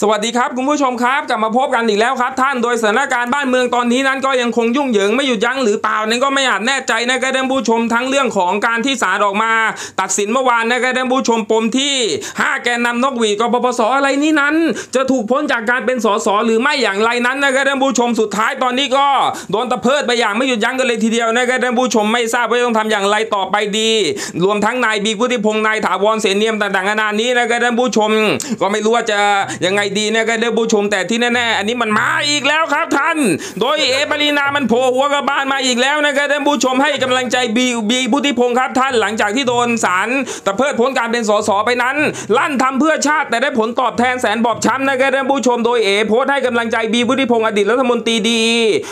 สวัสดีครับคุณผู้ชมครับกลับมาพบกันอีกแล้วครับท่านโดยสถานการณ์บ้านเมืองตอนนี้นั้นก็ยังคงยุ่งเหยิงไม่หยุดยั้งหรือเปล่านั้นก็ไม่อาจแน่ใจนะครับท่านผู้ชมทั้งเรื่องของการที่ศาลออกมาตัดสินเมื่อวานนะครับท่านผู้ชมปมที่5แกนนำนกหวีดกปปส.อะไรนี้นั้นจะถูกพ้นจากการเป็นส.ส.หรือไม่อย่างไรนั้นนะครับท่านผู้ชมสุดท้ายตอนนี้ก็โดนตะเพิดไปอย่างไม่หยุดยั้งกันเลยทีเดียวนะครับท่านผู้ชมไม่ทราบว่าต้องทำอย่างไรต่อไปดีรวมทั้งนายบีพุทธิพงศ์นายถาวรเสนียมต่างๆนานานี้นะครับท่านผู้ชมก็ไม่รู้ว่าจะยังไงดีนะครับท่านผู้ชมแต่ที่แน่ๆอันนี้มันมาอีกแล้วครับท่านโดยเอปรินามันโผล่หัวกระบาลมาอีกแล้วนะครับท่านผู้ชมให้กำลังใจบีพุทธิพงศ์ครับท่านหลังจากที่โดนศาลตะเพิดพ้นการเป็นส.ส.ไปนั้นลั่นทำเพื่อชาติแต่ได้ผลตอบแทนแสนบอบช้ำนะครับท่านผู้ชมโดยเอโพสต์ให้กำลังใจบีพุทธิพงศ์อดีตรัฐมนตรีดี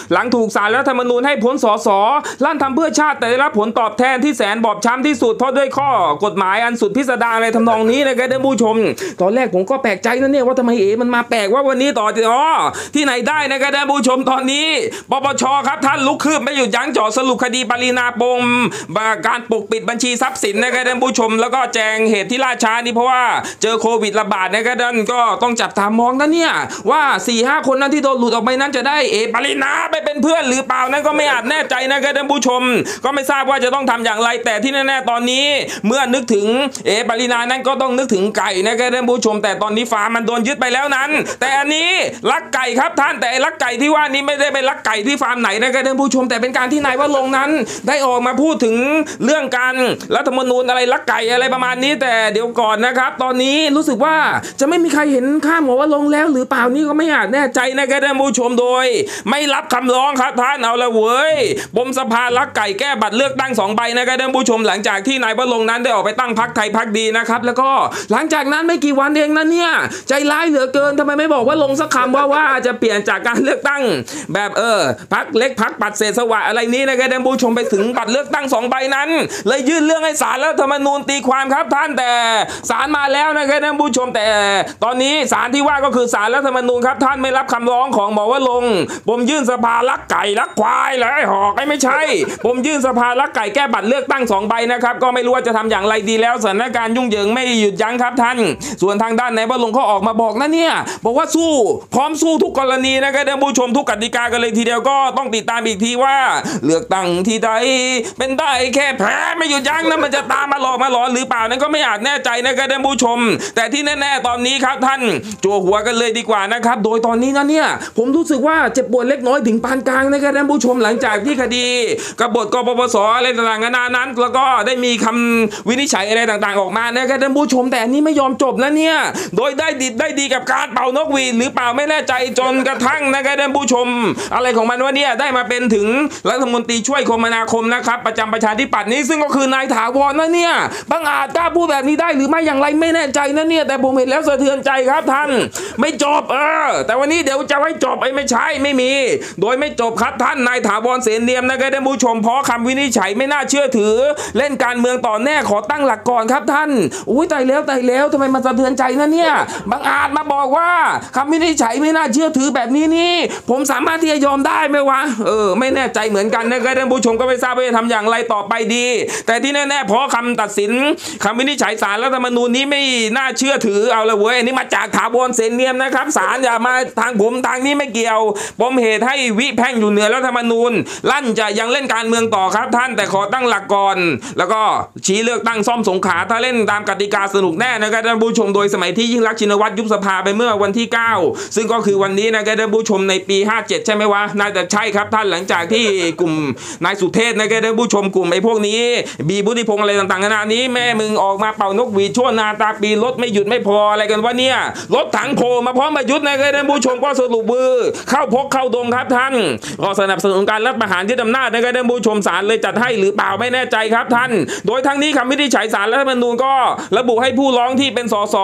หลังถูกศาลรัฐธรรมนูญให้พ้นส.ส.ลั่นทำเพื่อชาติแต่ได้รับผลตอบแทนที่แสนบอบช้ำที่สุดเพราะด้วยข้อกฎหมายอันสุดพิสดารในทำนองนี้นะครับท่านผู้ชมตอนแรกผมก็แปลกใจนะเนี่ยว่าทำไมมันมาแปลกว่าวันนี้ต่อที่ไหนได้นะครับท่านผู้ชมตอนนี้ปปช.ครับท่านลุกคืบไม่หยุดยั้งจ่อสรุปคดีปรินาปมการปกปิดบัญชีทรัพย์สินนะครับท่านผู้ชมแล้วก็แจงเหตุที่ล่าช้านี่เพราะว่าเจอโควิดระบาดนะครับท่านก็ต้องจับตามองนะเนี่ยว่า 4-5 คนนั้นที่โดนหลุดออกไปนั้นจะได้ปรินาไปเป็นเพื่อนหรือเปล่านั้นก็ไม่อาจแน่ใจนะครับท่านผู้ชมก็ไม่ทราบว่าจะต้องทำอย่างไรแต่ที่แน่ๆตอนนี้เมื่อนึกถึงปรินานั้นก็ต้องนึกถึงไก่นะครับท่านผู้ชมแต่ตอนนี้ฟ้ามันโดนยึดไปแล้วนั้นแต่อันนี้ลักไก่ครับท่านแต่ลักไก่ที่ว่านี้ไม่ได้เป็นลักไก่ที่ฟาร์มไหนนะครับท่านผู้ชมแต่เป็นการที่นายวะลงนั้นได้ออกมาพูดถึงเรื่องการรัฐธรรมนูญอะไรลักไก่อะไรประมาณนี้แต่เดี๋ยวก่อนนะครับตอนนี้รู้สึกว่าจะไม่มีใครเห็นข้ามหัววะลงแล้วหรือเปล่านี่ก็ไม่อาจแน่ใจนะครับท่านผู้ชมโดยไม่รับคำร้องครับท่านเอาละเว้ยปมสภาลักไก่แก้บัตรเลือกตั้ง2ใบนะครับท่านผู้ชมหลังจากที่นายวะลงนั้นได้ออกไปตั้งพรรคไทยพรรคดีนะครับแล้วก็หลังจากนั้นไม่กี่วันเองนะเนี่ยใจร้ายเหลือเกินทำไมไม่บอกว่าลงสักคำว่าจะเปลี่ยนจากการเลือกตั้งแบบพักเล็กพักปัดเศษสวะอะไรนี้นะครับท่านผู้ชมไปถึงบัตรเลือกตั้ง2ใบนั้นเลยยื่นเรื่องให้ศาลรัฐธรรมนูญตีความครับท่านแต่ศาลมาแล้วนะครับท่านผู้ชมแต่ตอนนี้ศาลที่ว่าก็คือศาลรัฐธรรมนูญครับท่านไม่รับคำร้องของหมอวะลงผมยื่นสภาลักไก่ลักควายเลยหอกไม่ใช่ผมยื่นสภาลักไก่แก้บัตรเลือกตั้ง2ใบนะครับก็ไม่รู้ว่าจะทำอย่างไรดีแล้วสถานการณ์ยุ่งเหยิงไม่หยุดยั้งครับท่านส่วนทางด้านไหนวะลงก็ออกมาบอกนะเนี่ยบอกว่าสู้พร้อมสู้ทุกกรณีนะครับท่านผู้ชมทุกกติกากันเลยทีเดียวก็ต้องติดตามอีกทีว่าเลือกตั้งที่ใดเป็นได้แค่แพ้ไม่หยุดยั้งนั้นมันจะตามมาหลอกมาหลอนหรือเปล่านั้นก็ไม่อาจแน่ใจนะครับท่านผู้ชมแต่ที่แน่ๆตอนนี้ครับท่านจั่วหัวกันเลยดีกว่านะครับโดยตอนนี้นะเนี่ยผมรู้สึกว่าเจ็บปวดเล็กน้อยถึงปานกลางนะครับท่านผู้ชมหลังจากที่คดีกบฏกปปส.อะไรต่างๆนานานั้นแล้วก็ได้มีคำวินิจฉัยอะไรต่างๆออกมานะครับท่านผู้ชมแต่อันนี้ไม่ยอมจบนะเนี่ยโดยได้ดิบได้ดีกับการเป่านกหวีดหรือเปล่าไม่แน่ใจจนกระทั่งนะครับท่านผู้ชมอะไรของมันวะเนี่ยได้มาเป็นถึงรัฐมนตรีช่วยคมนาคมนะครับประจำประชาธิปัตย์นี้ซึ่งก็คือนายถาวรนะเนี่ยบังอาจกล้าพูดแบบนี้ได้หรือไม่อย่างไรไม่แน่ใจนะเนี่ยแต่ผมเห็นแล้วสะเทือนใจครับท่านไม่จบแต่วันนี้เดี๋ยวจะให้จบไอ้ไม่ใช่ไม่มีโดยไม่จบครับท่านนายถาวรเสนเนียมนะครับท่านผู้ชมเพราะคำวินิจฉัยไม่น่าเชื่อถือเล่นการเมืองต่อแน่ขอตั้งหลักก่อนครับท่านอุ้ยตายแล้วทำไมมันสะเทือนใจนะเนี่ยบังอาจมาบอกว่าคำวินิจฉัยไม่น่าเชื่อถือแบบนี้นี่ผมสามารถที่จะยอมได้ไหมวะไม่แน่ใจเหมือนกันนะครับท่านผู้ชมก็ไม่ทราบว่าจะทำอย่างไรต่อไปดีแต่ที่แน่ๆเพราะคำตัดสินคำวินิจฉัยศาลรัฐธรรมนูญนี้ไม่น่าเชื่อถือเอาละเว้ยอันนี้มาจากถาวรเสนเนียมนะครับศาลอย่ามาทางผมทางนี้ไม่เกี่ยวปมเหตุให้วิแพ่งอยู่เหนือรัฐธรรมนูญลั่นจะยังเล่นการเมืองต่อครับท่านแต่ขอตั้งหลักก่อนแล้วก็ชี้เลือกตั้งซ่อมสงขลาถ้าเล่นตามกติกาสนุกแน่นะครับท่านผู้ชมโดยสมัยที่ยิ่งรักชินวัตรยุบสภาไปเมื่อวันที่9ซึ่งก็คือวันนี้นะครับท่านผู้ชมในปี57ใช่ไหมวะน่าจะใช่ครับท่านหลังจากที่กลุ่มนายสุเทพนะครับท่านผู้ชมกลุ่มไอ้พวกนี้บีพุทธิพงศ์อะไรต่างๆนานานี้แม่มึงออกมาเป่านกหวีดชั่วนาตาปีรถไม่หยุดไม่พออะไรกันวะเนี่ยรถถังโผล่มาพร้อมมายุดนะครับท่านผู้ชมก็สรุปมือเข้าพกเข้าดงครับท่านก็สนับสนุนการรัฐประหารยึดอำนาจนะครับท่านผู้ชมศาลเลยจัดให้หรือเปล่าไม่แน่ใจครับท่านโดยทั้งนี้คำวินิจฉัยศาลรัฐธรรมนูญก็ระบุให้ผู้ร้องที่เป็นส.ส.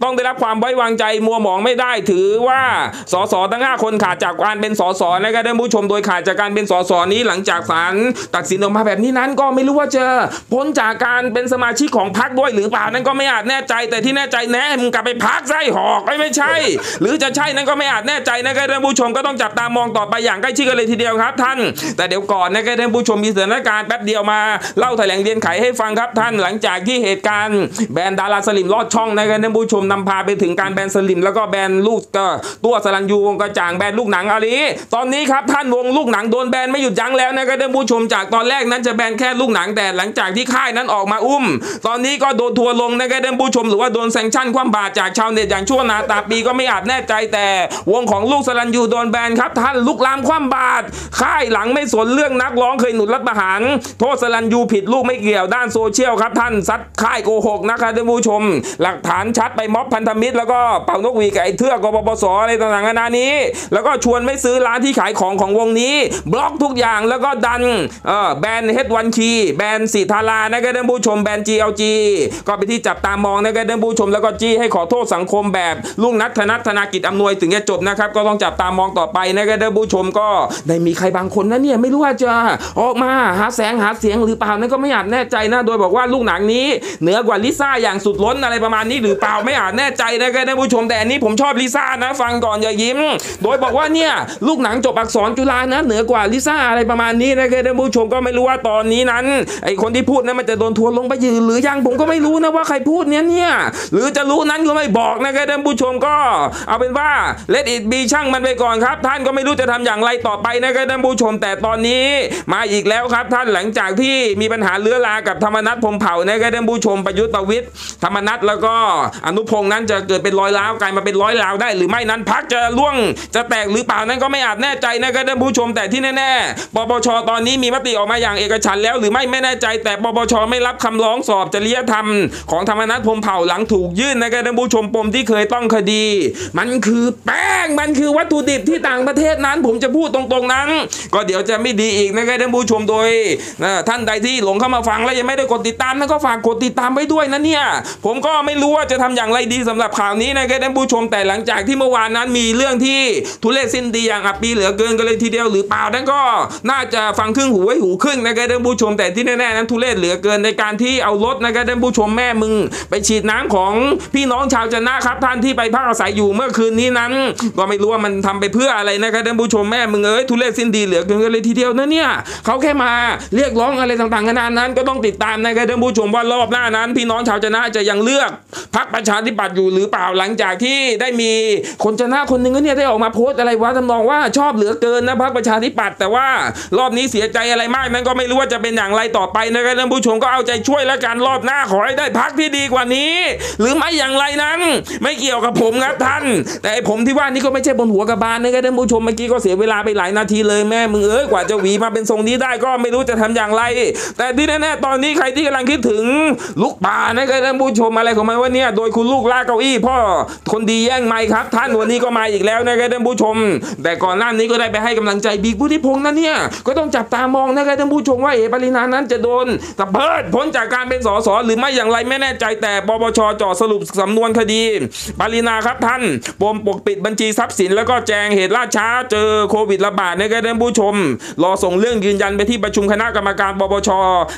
ต้องได้รับความไว้วางใจมัวหมองไม่ได้ถือว่าส.ส.ทั้ง5คนขาดจากการเป็นส.ส.นะครับท่านผู้ชมโดยขาดจากการเป็นส.ส.นี้หลังจากศาลตัดสินออกมาแบบนี้นั้นก็ไม่รู้ว่าจะพ้นจากการเป็นสมาชิกของพรรคด้วยหรือเปล่านั้นก็ไม่อาจแน่ใจแต่ที่แน่ใจแน่มึงกลับไปพรรคไส้หอกไม่ใช่หรือจะใช่นั้นก็ไม่อาจแน่ใจนะครับท่านผู้ชมก็ต้องจับตามองต่อไปอย่างใกล้ชิดกันเลยทีเดียวครับท่านแต่เดี๋ยวก่อนนะครับท่านผู้ชมมีสถานการณ์แป๊บเดียวมาเล่าแถลงเรียนไขให้ฟังครับท่านหลังจากที่เหตุการณ์แบนดาราสลิมลอดช่องนะครับท่านผู้ชมนำพาไปถึงการแบน ด์สลิมแล้วก็แบนลูกตัวสลันยูวงกระจ่างแบนลูกหนังอาลีตอนนี้ครับท่านวงลูกหนังโดนแบนไม่หยุดยั้งแล้วนะครับท่านผู้ชมจากตอนแรกนั้นจะแบนแค่ลูกหนังแต่หลังจากที่ค่ายนั้นออกมาอุ้มตอนนี้ก็โดนทัวลงนะครับท่านผู้ชมหรือว่าโดนแซงชั่นความบาดจากชาวเน็ตอย่างชั่วนาตาปีก็ไม่อาจแน่ใจแต่วงของลูกสลันยูโดนแบนครับท่านลุกลามความบาดค่ายหลังไม่สนเรื่องนักร้องเคยหนุนรัฐประหารโทษสลันยูผิดลูกไม่เกี่ยวด้านโซเชียลครับท่านซัดค่ายโกหกนะครับท่านผู้ชมหลักฐานชัดไปม็อบพันธมิตรแล้วก็เป่านกหวีดกับไอ้เทือกกปปส.อะไรต่างๆนานานี้แล้วก็ชวนไม่ซื้อร้านที่ขายของของวงนี้บล็อกทุกอย่างแล้วก็ดันแบนเฮดวันคีแบนสีทารานะครับท่านผู้ชมแบน GLG ก็ไปที่จับตามองนะครับท่านผู้ชมแล้วก็จี้ให้ขอโทษสังคมแบบลุงนัทธนัทธนากิจอำนวยถึงจะจบนะครับก็ต้องจับตามองต่อไปนะครับท่านผู้ชมก็ได้มีใครบางคนนะเนี่ยไม่รู้ว่าจะออกมาหาแสงหาเสียงหรือเปล่านั่นก็ไม่อาจแน่ใจนะโดยบอกว่าลูกหนังนี้เหนือกว่าลิซ่าอย่างสุดล้นอะไรประมาณนี้หรือเปล่าไม่อาจแน่ใจนะครับท่านผู้ชมแต่อันนี้ผมชอบลิซ่านะฟังก่อนอย่ายิ้มโดยบอกว่าเนี่ยลูกหนังจบอักษรจุฬานะเหนือกว่าลิซ่าอะไรประมาณนี้นะครับท่านผู้ชมก็ไม่รู้ว่าตอนนี้นั้นไอคนที่พูดนั้นมันจะโดนทัวร์ลงไปยืนหรือยังผมก็ไม่รู้นะว่าใครพูดเนี่ยหรือจะรู้นั้นก็ไม่บอกนะครับท่านผู้ชมก็เอาเป็นว่าเลดอิทบีช่างมันไปก่อนครับท่านก็ไม่รู้จะทำอย่างไรต่อไปนะครับท่านผู้ชมแต่ตอนนี้มาอีกแล้วครับท่านหลังจากที่มีปัญหาเลื้อรากับธรรมนัสพรหมเผ่านะครับท่านผู้ชมประยุทธ์ประวิตรธรรมนัสแล้วก็อนุพงษ์นั้นจะเกิดเป็นร้อยล้าวกลายมาเป็นร้อยล้าวได้หรือไม่นั้นพรรคจะล่วงจะแตกหรือเปล่านั้นก็ไม่อาจแน่ใจนะครับท่านผู้ชมแต่ที่แน่ๆปปช.ตอนนี้มีมติออกมาอย่างเอกฉันท์แล้วหรือไม่แน่ใจแต่ปปช.ไม่รับคำร้องสอบจริยธรรมของธรรมนัสพรหมเผ่าหลังถูกยื่นนะครับท่านผู้ชมปมที่เคยต้องคดีมันคือแป้งมันคือวัตถุดิบที่ต่างประเทศนั้นผมจะพูดตรงๆนั้นก็เดี๋ยวจะไม่ดีอีกนะครับท่านผู้ชมโดยท่านใดที่หลงเข้ามาฟังแล้วยังไม่ได้กดติดตามนั้นก็ฝากกดติดตามไว้ด้วยนะเนี่ยผมก็ไม่รู้ว่าจะทำอย่างไรดีสำหรับข่าวนี้นะครับท่านผู้ชมแต่หลังจากที่เมื่อวานนั้นมีเรื่องที่ทุเรศสิ้นดีอย่างอับปีเหลือเกินกันเลยทีเดียวหรือเปล่านั้นก็น่าจะฟังครึ่งหูไว้หูครึ่งนะครับท่านผู้ชมแต่ที่แน่ๆนั้นทุเรศเหลือเกินในการที่เอารถนะครับท่านผู้ชมแม่มึงไปฉีดน้ำของพี่น้องชาวจะนะครับท่านที่ไปพักอาศัยอยู่เมื่อคืนนี้นั้นก็ไม่รู้ว่ามันทำไปเพื่ออะไรนะครับท่านผู้ชมแม่มึงเอ้ยทุเรศสิ้นดีเหลือเกินกันเลยทีเดียวนะเนี่ยเขาแค่มาเรียกร้องอะไรต่างๆนานานั้นก็ต้องติดตามนะครับท่านผู้ชมว่ารอบหน้านั้นพี่น้องชาวจะนะจะยังเลือกพรรคประชาธิปัตย์อยู่หรือเปล่าหลังจากที่ได้มีคนจะนะคนหนึ่งเนี่ยได้ออกมาโพสต์อะไรวะทำนองว่าชอบเหลือเกินนะพรรคประชาธิปัตย์แต่ว่ารอบนี้เสียใจอะไรมากนั้นก็ไม่รู้ว่าจะเป็นอย่างไรต่อไปนะครับท่านผู้ชมก็เอาใจช่วยและการรอบหน้าขอให้ได้พรรคที่ดีกว่านี้หรือไม่อย่างไรนั้นไม่เกี่ยวกับผมครับท่านแต่ผมที่ว่านี่ก็ไม่ใช่บนหัวกระบาลนะครับท่านผู้ชมเมื่อกี้ก็เสียเวลาไปหลายนาทีเลยแม่มึงเอ้ยกว่าจะหวีมาเป็นทรงนี้ได้ก็ไม่รู้จะทำอย่างไรแต่ที่แน่ๆตอนนี้ใครที่กำลังคิดถึงลูกป่านะครับท่านผู้ชมอะไรของมันวะเนี่ยโดยคุณลูกลากเก้าอี้พ่อคนดีแย่งไมค์ครับท่านวันนี้ก็มาอีกแล้วนะครับท่านผู้ชมแต่ก่อนหน้านี้ก็ได้ไปให้กำลังใจบิ๊กพุทธิพงษ์นะเนี่ยก็ต้องจับตามองนะครับท่านผู้ชมว่าเอ๋ปรินานั้นจะโดนตะเพิดพ้นจากการเป็นสสหรือไม่อย่างไรไม่แน่ใจแต่ปปช.จ่อสรุปสำนวนคดีปรินาครับท่านปมปกปิดบัญชีทรัพย์สินแล้วก็แจงเหตุล่าช้าเจอโควิดระบาดนะครับท่านผู้ชมรอส่งเรื่องยืนยันไปที่ประชุมคณะกรรมการปปช.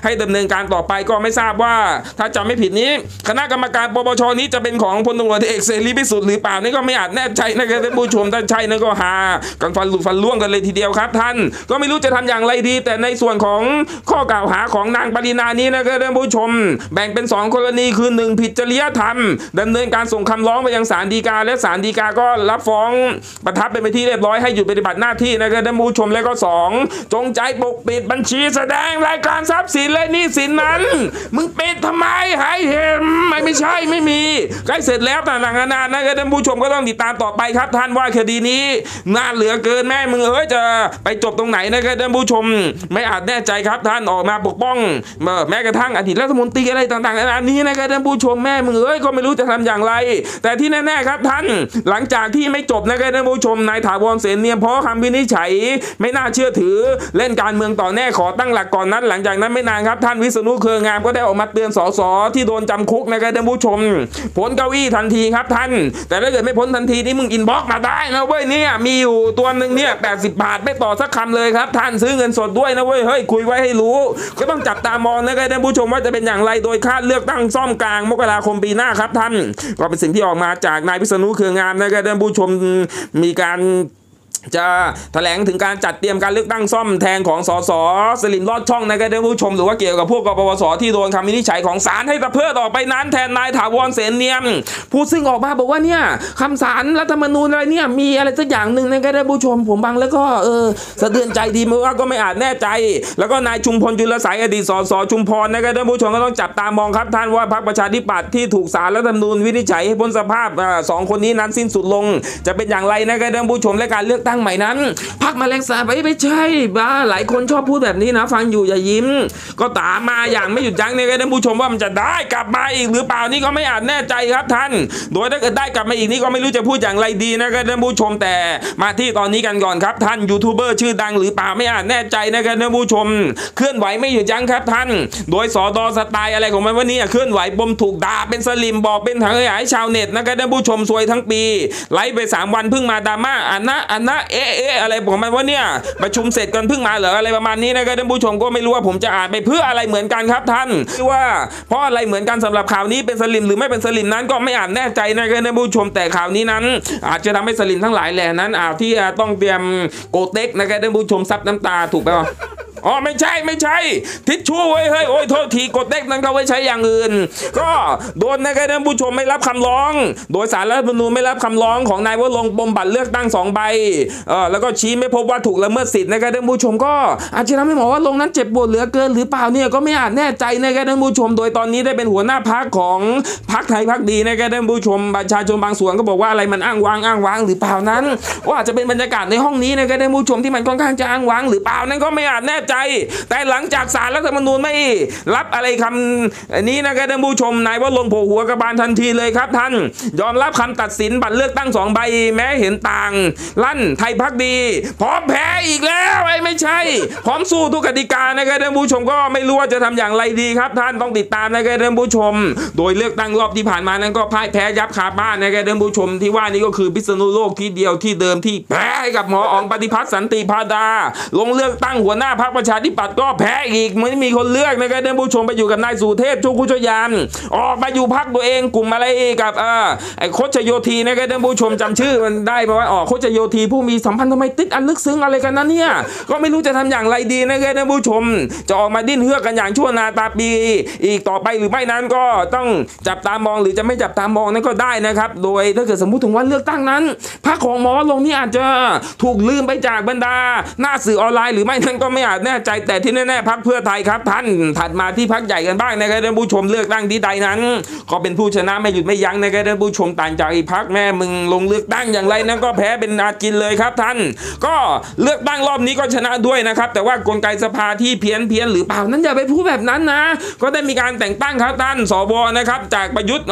ให้ดำเนินการต่อไปก็ไม่ทราบว่าถ้าจำไม่ผิดนี้คณะกรรมการปปช.นี้จะเป็นของพลตำรวจเอกเสรีพิสุทธิ์หรือเปล่านี่ก็ไม่อาจแน่ใจนะครับท่านผู้ชมท่านใช่นั่นก็หากันฟันหลุดฟันล่วงกันเลยทีเดียวครับท่านก็ไม่รู้จะทำอย่างไรดีแต่ในส่วนของข้อกล่าวหาของนางปรินานี้นะครับท่านผู้ชมแบ่งเป็น2กรณีคือ1ผิดจริยธรรมดำเนินการส่งคำร้องไปยังศาลฎีกาและศาลฎีกาก็รับฟ้องประทับเป็นไปที่เรียบร้อยให้หยุดปฏิบัติหน้าที่นะครับท่านผู้ชมและก็2จงใจปกปิดบัญชีแสดงรายการทรัพย์สินและหนี้สินนั้นมึงปิดทำไมให้เห็นไม่ใช่ไม่มีใกล้เสร็จแล้วแต่หลังนานนะครับท่านผู้ชมก็ต้องติดตามต่อไปครับท่านว่าคดีนี้น่าเหลือเกินแม่มึงเอ้ยจะไปจบตรงไหนนะครับท่านผู้ชมไม่อาจแน่ใจครับท่านออกมาปกป้องแม้กระทั่งอดีตรัฐมนตรีอะไรต่างๆอันนี้นะครับท่านผู้ชมแม่มึงเอ้ยก็ไม่รู้จะทำอย่างไรแต่ที่แน่ๆครับท่านหลังจากที่ไม่จบนะครับท่านผู้ชมนายถาวรเสนเนียมเพราะคำวินิจฉัยไม่น่าเชื่อถือเล่นการเมืองต่อแน่ขอตั้งหลักก่อนนั้นหลังจากนั้นไม่นานครับท่านวิษณุเครืองามก็ได้ออกมาเตือนสสที่โดนจำคุกนะครับท่านผู้ชมพ้นเก้าอี้ทันทีครับท่านแต่ถ้าเกิดไม่พ้นทันทีนี่มึงอินบ็อกมาได้นะเว้ยเนี่ยมีอยู่ตัวหนึ่งเนี่ย80 บาทไม่ต่อสักคำเลยครับท่านซื้อเงินสดด้วยนะเว้ยเฮ้ยคุยไว้ให้รู้ก็ต้องจับตามองนะครับท่านผู้ชมว่าจะเป็นอย่างไรโดยคาดเลือกตั้งซ่อมกลางมกราคมปีหน้าครับท่านก็เป็นสิ่งที่ออกมาจากนายวิษณุเครืองามนะครับท่านผู้ชมมีการ จะแถลงถึงการจัดเตรียมการเลือกตั้งซ่อมแทนของสสสลินลอดช่องนะครับท่านผู้ชมหรือว่าเกี่ยวกับพวกกปปส.ที่โดนคำวินิจฉัยของศาลให้ตะเพิดออกไปนั้นแทนนายถาวรเสนเนียมผู้ซึ่งออกมาบอกว่าเนี่ยคำศาลรัฐธรรมนูญอะไรเนี่ยมีอะไรสักอย่างหนึ่งนะครับท่านผู้ชมผมบังแล้วก็สะเทือนใจดีมากก็ไม่อาจแน่ใจแล้วก็นายชุมพลจุลสายอดีตสสชุมพรนะครับท่านผู้ชมก็ต้องจับตามองครับท่านว่าพรรคประชาธิปัตย์ที่ถูกศาลรัฐธรรมนูญวินิจฉัยให้พ้นสภาพสองคนนี้นั้นสิ้นสุดลงจะเป็นอย่างไรนะครับท่านผู้ชมและการเลือกตั้งใหม่นั้นพรรคแมลงสาบไม่ใช่บ้าหลายคนชอบพูดแบบนี้นะฟังอยู่อย่ายิ้มก็ตามมาอย่างไม่หยุดยั้งนะครับท่านผู้ชมว่ามันจะได้กลับมาอีกหรือเปล่านี่ก็ไม่อาจแน่ใจครับท่านโดยถ้าเกิดได้กลับมาอีกนี่ก็ไม่รู้จะพูดอย่างไรดีนะครับท่านผู้ชมแต่มาที่ตอนนี้กันก่อนครับท่านยูทูบเบอร์ชื่อดังหรือเปล่าไม่อาจแน่ใจนะครับท่านผู้ชมเคลื่อนไหวไม่หยุดยั้งครับท่านโดยสดสไตล์อะไรของมันวันนี้เคลื่อนไหวปมถูกด่าเป็นสลิมบอกเป็นถังขยายชาวเน็ตนะครับท่านผู้ชมซวยทั้งปีไลฟ์ไป3วันเพิ่งมาดราม่าอันนะเอ๊ะอะไรของมันว่าเนี่ยประชุมเสร็จกันเพิ่งมาเหรออะไรประมาณนี้นะครับท่านผู้ชมก็ไม่รู้ว่าผมจะอ่านไปเพื่ออะไรเหมือนกันครับท่านว่าเพราะอะไรเหมือนกันสำหรับข่าวนี้เป็นสลิมหรือไม่เป็นสลิมนั้นก็ไม่อ่านแน่ใจนะครับท่านผู้ชมแต่ข่าวนี้นั้นอาจจะทำให้สลิมทั้งหลายแหล่นั้นที่ต้องเตรียมโกเต็กนะครับท่านผู้ชมซับน้ำตาถูกไหมอ๋อไม่ใช่ทิชชู่เว้ยเฮ้ยโอ้ยโทษทีกดเด็กนั้นเขาไว้ใช้อย่างอื่นก็โดนนะครับท่านผู้ชมไม่รับคำร้องโดยศาลรัฐธรรมนูญไม่รับคำร้องของนายวรงค์ปมบัตรเลือกตั้ง2ใบแล้วก็ชี้ไม่พบว่าถูกละเมิดสิทธิ์นะครับท่านผู้ชมก็อาจจะทำให้หมอว่าลงนั้นเจ็บปวดเหลือเกินหรือเปล่าเนี่ยก็ไม่อาจแน่ใจนะครับท่านผู้ชมโดยตอนนี้ได้เป็นหัวหน้าพรรคของพรรคไทยพรรคดีนะครับท่านผู้ชมประชาชนบางส่วนก็บอกว่าอะไรมันอ้างว้างหรือเปล่านั้นว่าอาจจะเป็นบรรยากาศในห้องนี้นะครับท่านผู้ชมที่มันค่อนข้างจะอ้างว้างหรือเปล่านั้นก็ไม่อาจแน่ใจแต่หลังจากศาลรัฐธรรมนูญไม่รับอะไรคำนี้นะครับท่านผู้ชมนายวรงค์โผล่หัวกระบาลทันทีเลยครับท่านยอมรับคำตัดสินบัตรเลือกตั้ง2ใบแม้เห็นต่างลั่นไทยพักดีพร้อมแพ้อีกแล้วไม่ใช่พร้อมสู้ทุกกติกานะครับท่านผู้ชมก็ไม่รู้ว่าจะทำอย่างไรดีครับท่านต้องติดตามนะครับท่านผู้ชมโดยเลือกตั้งรอบที่ผ่านมานั้นก็พ่ายแพ้ยับคาบ้านนะครับท่านผู้ชมที่ว่านี้ก็คือพิษณุโลกที่เดียวที่เดิมที่แพ้กับหมออ๋องปฏิพัฒน์สันติพาดาลงเลือกตั้งหัวหน้าพรรคประชาธิปัตย์ก็แพ้อีกไม่มีคนเลือกนะครับท่านผู้ชมไปอยู่กับนายสุเทพ ชูชยานออกมาอยู่พรรคตัวเองกลุ่มอะไรกับไอ้โคชโยธีนะครับท่านผู้ชมจำชื่อมันได้เพราะว่าโคชโยธีผู้มีสัมพันธ์ทำไมติดอันลึกซึ้งอะไรกันนะเนี่ยก็ไม่รู้จะทำอย่างไรดีนะครับท่านผู้ชมจะออกมาดิ้นเฮือกกันอย่างชั่วนาตาปีอีกต่อไปหรือไม่นั้นก็ต้องจับตามองหรือจะไม่จับตามองนั้นก็ได้นะครับโดยถ้าเกิดสมมุติถึงวันเลือกตั้งนั้นพรรคของหมอลงนี่อาจจะถูกลืมไปจากบรรดาหน้าสื่อออนไลน์หรือไม่นั้นก็ไม่อาจแน่ใจแต่ที่แน่ๆพรรคเพื่อไทยครับท่านถัดมาที่พรรคใหญ่กันบ้างนะครับท่านผู้ชมเลือกตั้งที่ใดนั้นก็เป็นผู้ชนะไม่หยุดไม่ยั้งนะครับท่านผู้ชมต่างจากอีกพรรคแม่มึงลงเลือกตั้งอย่างไรนั้นก็แพ้เป็นอาจินเลยครับท่านก็เลือกตั้งรอบนี้ก็ชนะด้วยนะครับแต่ว่ากลไกสภาที่เพี้ยนหรือเปล่านั้นอย่าไปพูดแบบนั้นนะก็ได้มีการแต่งตั้งครับท่านสวนะครับจากประยุทธ์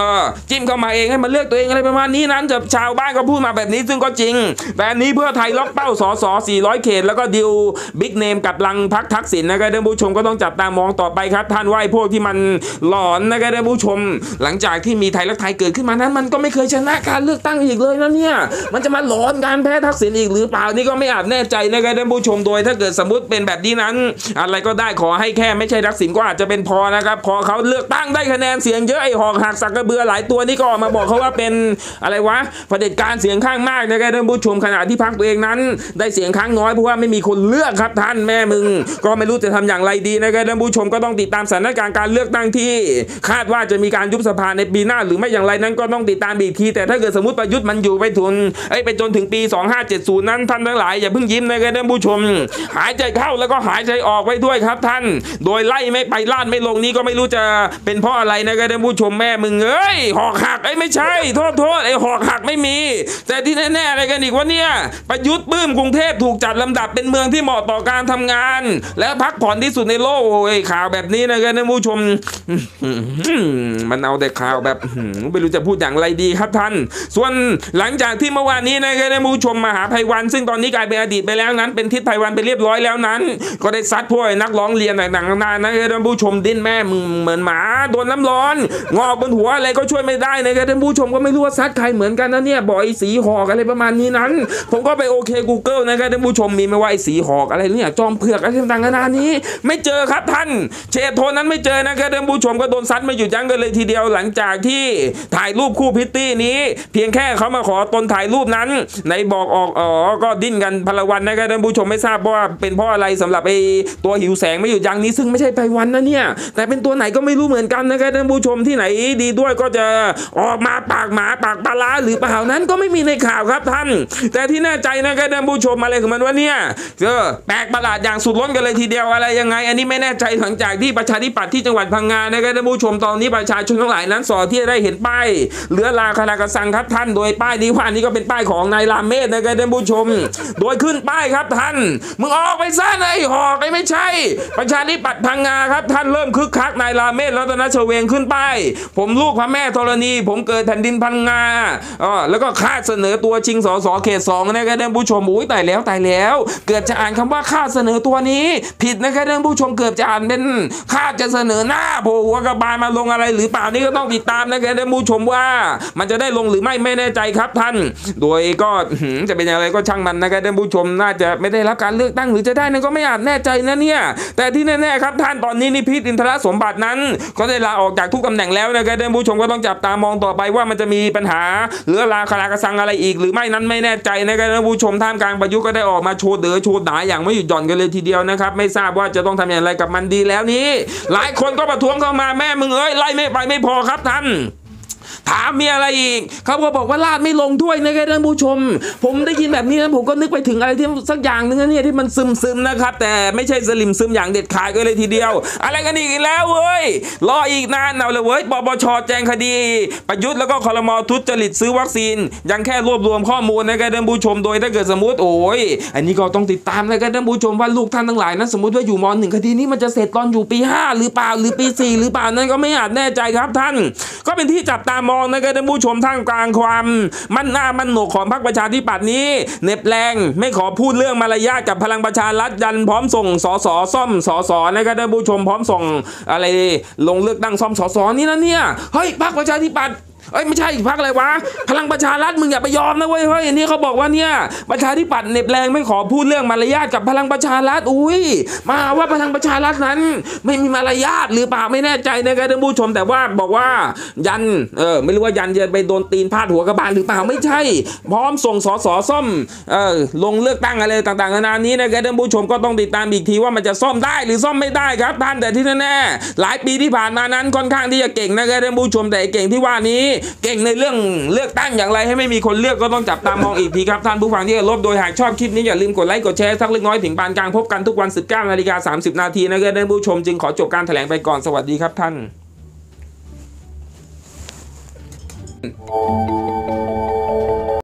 จิ้มเข้ามาเองให้มันเลือกตัวเองอะไรประมาณนี้นั้นชาวบ้านก็พูดมาแบบนี้ซึ่งก็จริงแต่อันนี้เพื่อไทยล็อกเป้าสส400เขตแล้วก็ดิวบิ๊กเนมกับลังพักทักษิณนะครับท่านผู้ชมก็ต้องจับตามองต่อไปครับท่านว่าพวกที่มันหลอนนะครับท่านผู้ชมหลังจากที่มีไทยรักไทยเกิดขึ้นมานั้นมันก็ไม่เคยชนะการเลือกตั้งอีกเลยนะเนี่ยมันจะมาหลอนการแพ้ทักษิณอีกหรือเปล่านี่ก็ไม่อาจแน่ใจนะครับท่านผู้ชมโดยถ้าเกิดสมมติเป็นแบบนี้นั้นอะไรก็ได้ขอให้แค่ไม่ใช่ทักษิณก็อาจจะเป็นพอนะครับพอเขาเลือกตั้งได้คะแนนเสียงเยอะไอ้หอกหักสักกระเบือหลายตัวนี่ก็มาบอกเขาว่าเป็นอะไรวะเผด็จการเสียงข้างมากนะครับท่านผู้ชมขณะที่พรรคตัวเองนั้นได้เสียงข้างน้อยเพราะว่าไม่มีคนเลือกครับท่านแม่มึงก็ไม่รู้จะทำอย่างไรดีนะครับท่านผู้ชมก็ต้องติดตามสถานการณ์การเลือกตั้งที่คาดว่าจะมีการยุบสภาในปีหน้าหรือไม่อย่างไรนั้นก็ต้องติดตามอีกทีแต่ถ้าเกิดสมมติประยุทธ์มันอยู่ไปจนถึงปี2570นั้นท่านทั้งหลายอย่าเพิ่งยิ้มนะครับท่านผู้ชมหายใจเข้าแล้วก็หายใจออกไว้ด้วยครับท่านโดยไล่ไม่ไปล่านไม่ลงนี้ก็ไม่รู้จะเป็นเพราะอะไรนะครับท่านผู้ชมแม่มึงเอ้ยหอกหักไม่ใช่โทษไอ้หอกหักไม่มีแต่ที่แน่ๆอะไรกันอีกวะเนี่ยประยุทธ์ปื้มกรุงเทพถูกจัดลำดับเป็นเมืองที่เหมาะต่อการทำงานและพักผ่อนที่สุดในโลกโอ้ยข่าวแบบนี้นะครับท่านผู้ชมมันเอาแต่ข่าวแบบไม่รู้จะพูดอย่างไรดีครับท่านส่วนหลังจากที่เมื่อวานนี้นะครับท่านผู้ชมมหาไพวันซึ่งตอนนี้กลายเป็นอดีตไปแล้วนั้นเป็นทิศไพวันไปเรียบร้อยแล้วนั้นก็ได้ซัดพวกนักร้องเรียนต่างๆนานะครับท่านผู้ชมดิ้นแม่มึงเหมือนหมาโดนน้ำร้อนงอกบนหัวอะไรก็ช่วยไม่ได้นะครับท่านผู้ชมก็ไม่รู้ว่าซัดใครเหมือนกันนะเนี่ยบ่อยสีหอกอะไรประมาณนี้นั้นผมก็ไปโอเค Google นะครับท่านผู้ชมมีไม่ว่าไอ้สีหอกอะไรเนี่ยจอมเผือก การที่ต่างๆนานานี้ไม่เจอครับท่านเชโทนั้นไม่เจอนะครับท่านผู้ชมก็โดนซัดไม่หยุดยั้งกันเลยทีเดียวหลังจากที่ถ่ายรูปคู่พิตตี้นี้เพียงแค่เขามาขอตนถ่ายรูปนั้นในบอกออกอ๋อก็ดิ้นกันพลวันนะครับท่านผู้ชมไม่ทราบว่าเป็นเพราะอะไรสำหรับไอ้ตัวหิวแสงไม่หยุดยั้งนี้ซึ่งไม่ใช่ไพวันนะเนี่ยแต่เป็นตัวไหนก็ไม่รู้เหมือนกันนะครับท่านผู้ชมที่ไหนดีด้วยก็จะออกมาปากหมาปากปลาหรือเปล่านั้นก็ไม่มีในข่าวครับท่านแต่ที่แน่ใจนะครับท่านผู้ชมอะไรของมันว่าเนี่ยแปลกประหลาดอย่างสุดล้นกันเลยทีเดียวอะไรยังไงอันนี้ไม่แน่ใจหลังจากที่ประชาธิปัตย์ที่จังหวัดพังงานะครับท่านผู้ชมตอนนี้ประชาชนทั้งหลายนั้นสอที่ได้เห็นป้ายเรือลาคารากระสังครับท่านโดยป้ายนี้ว่าอันนี้ก็เป็นป้ายของนายรามเมศนะครับท่านผู้ชมโดยขึ้นป้ายครับท่านมึงออกไปซะไอ้หอกไอ้ไม่ใช่ประชาธิปัตย์พังงาครับท่านเริ่มคึกคักนายรามเมศรัตนชเวงขึ้นป้ายผมลูกพระแม่ธรณีผมเกิดแผ่นดินพังงาแล้วก็คาดเสนอตัวชิงสสเขต2นะครับท่านผู้ชมอุ้ยตายแล้วเกิดจะอ่านคำว่าคาดเสนอตัวนี้ผิดนะครับท่านผู้ชมเกือบจะอ่านเป็นคาดจะเสนอหน้าโผล่หัวกระบาลมาลงอะไรหรือเปล่านี่ก็ต้องติดตามนะครับท่านผู้ชมว่ามันจะได้ลงหรือไม่แน่ใจครับท่านโดยก็จะเป็นอะไรก็ช่างมันนะครับท่านผู้ชมน่าจะไม่ได้รับการเลือกตั้งหรือจะได้นั่นก็ไม่อาจแน่ใจนะเนี่ยแต่ที่แน่ๆครับท่านตอนนี้นี่พิษอินทรสมบัตินั้นก็ได้ลาออกจากทุกตำแหน่งแล้วนะครับท่านผู้ชมก็ต้องจับตามองต่อไปว่ามันจะมีปัญหาเรือลาคารากระสังอะไรอีกหรือไม่นั้นไม่แน่ใจนะครับท่านผู้ชมท่ามกลางประยุทธ์ก็ได้ออกมาโชว์เดือโชว์ด่าอย่างไม่หยุดหย่อนกันเลยทีเดียวนะครับไม่ทราบว่าจะต้องทำอย่างไรกับมันดีแล้วนี้หลายคนก็ประท้วงเข้ามาแม่มึงเอ้ยไล่ไม่ไปไม่พอครับท่านถามมีอะไรอีกเขาก็บอกว่าลาดไม่ลงด้วยนะครับท่านผู้ชมผมได้ยินแบบนี้นะผมก็นึกไปถึงอะไรที่สักอย่างนึงนะเนี่ยที่มันซึมนะครับแต่ไม่ใช่สลิมซึมอย่างเด็ดขาดก็เลยทีเดียวอะไรกันอีกแล้วเว้ยรออีกนานเอาเลยเว้ยปปช.แจ้งคดีประยุทธ์แล้วก็ครม.ทุจริตซื้อวัคซีนยังแค่รวบรวมข้อมูลนะครับท่านผู้ชมโดยถ้าเกิดสมมติโอ้ยอันนี้ก็ต้องติดตามนะครับท่านผู้ชมว่าลูกท่านทั้งหลายนั้นสมมติว่าอยู่ม.1 คดีนี้มันจะเสร็จตอนอยู่ปี5หรือเปล่าหรือปี4หรือเปล่านั้นก็ไม่อาจแน่ใจครับท่านก็เป็นที่จับตามองนะครับท่านผู้ชมท่ามกลางความมั่นหน้ามั่นโหนกของพรรคประชาธิปัตย์นี้เน็บแรงไม่ขอพูดเรื่องมารยาทกับพลังประชารัฐยันพร้อมส่งสสซ่อมสสนะครับท่านผู้ชมพร้อมส่งอะไรลงเลือกตั้งซ่อมสสนี่นะเนี่ยเฮ้ยพรรคประชาธิปัตย์ไม่ใช่พรรคอะไรวะพลังประชารัฐมึงอย่าไปยอมนะเว้ยเฮ้ยนี่เขาบอกว่าเนี่ยประชาธิปัตย์เน็บแรงไม่ขอพูดเรื่องมารยาทกับพลังประชารัฐอุ้ยมาว่าพลังประชารัฐนั้นไม่มีมารยาทหรือเปล่าไม่แน่ใจนะครับท่านผู้ชมแต่ว่าบอกว่ายันไม่รู้ว่ายันจะไปโดนตีนพาดหัวกระบาลหรือเปล่าไม่ใช่พร้อมส่งสสซ่อมลงเลือกตั้งอะไรต่างๆนานานี้นะครับท่านผู้ชมก็ต้องติดตามอีกทีว่ามันจะซ่อมได้หรือซ่อมไม่ได้ครับท่านแต่ที่แน่ๆหลายปีที่ผ่านมานั้นค่อนข้างที่จะเก่งนะครับท่านผู้ชมแต่เก่งที่ว่านี้เก่งในเรื่องเลือกตั้งอย่างไรให้ไม่มีคนเลือกก็ต้องจับตามองอีกทีครับท่านผู้ฟังที่จะลบโดยหากชอบคลิปนี้อย่าลืมกดไลค์กดแชร์สักเล็กน้อยถึงปานกลางพบกันทุกวัน 19:30 น.นะครับท่านผู้ชมจึงขอจบการแถลงไปก่อนสวัสดีครับท่าน